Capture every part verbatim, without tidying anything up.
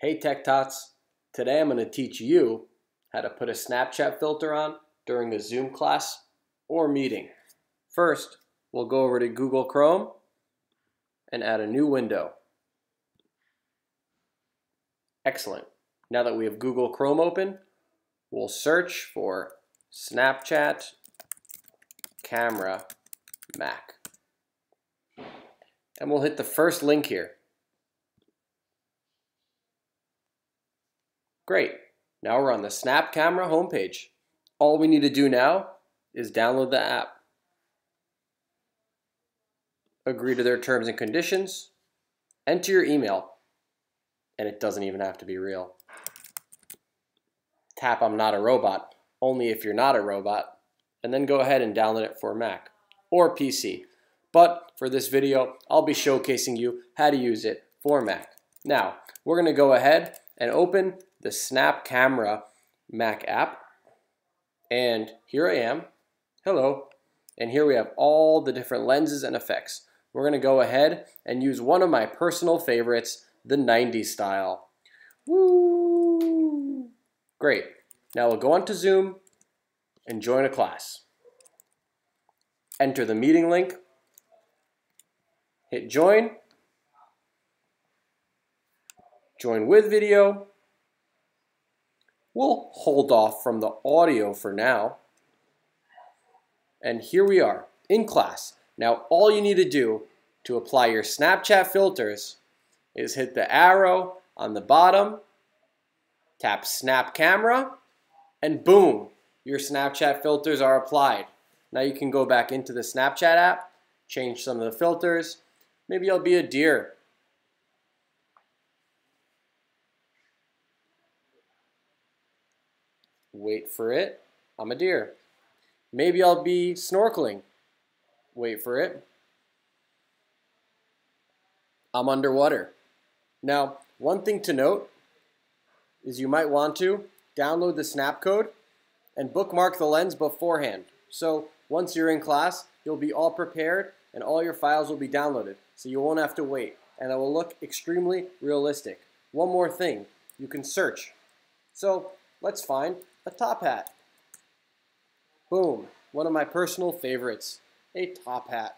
Hey Tech Tots, today I'm going to teach you how to put a Snapchat filter on during a Zoom class or meeting. First, we'll go over to Google Chrome and add a new window. Excellent. Now that we have Google Chrome open, we'll search for Snapchat Camera Mac. And we'll hit the first link here. Great. Now we're on the Snap Camera homepage. All we need to do now is download the app. Agree to their terms and conditions. Enter your email. And it doesn't even have to be real. Tap I'm not a robot, only if you're not a robot. And then go ahead and download it for Mac or P C. But for this video, I'll be showcasing you how to use it for Mac. Now, we're going to go ahead and open the Snap Camera Mac app. And here I am. Hello. And here we have all the different lenses and effects. We're going to go ahead and use one of my personal favorites, the nineties style. Woo! Great. Now we'll go on to Zoom and join a class. Enter the meeting link. Hit join, join with video. We'll hold off from the audio for now. And here we are in class. Now all you need to do to apply your Snapchat filters is hit the arrow on the bottom, tap Snap Camera, and boom, your Snapchat filters are applied. Now you can go back into the Snapchat app, change some of the filters. Maybe I'll be a deer. Wait for it. I'm a deer. Maybe I'll be snorkeling. Wait for it. I'm underwater. Now, one thing to note is you might want to download the snap code and bookmark the lens beforehand. So once you're in class, you'll be all prepared and all your files will be downloaded, so you won't have to wait, and it will look extremely realistic. One more thing, you can search. So let's find a top hat. Boom, one of my personal favorites, a top hat.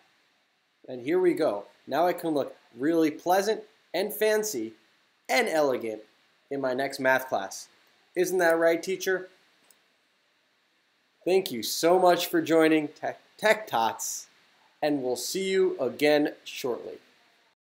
And here we go. Now I can look really pleasant and fancy and elegant in my next math class. Isn't that right, teacher? Thank you so much for joining Tech Tots, and we'll see you again shortly.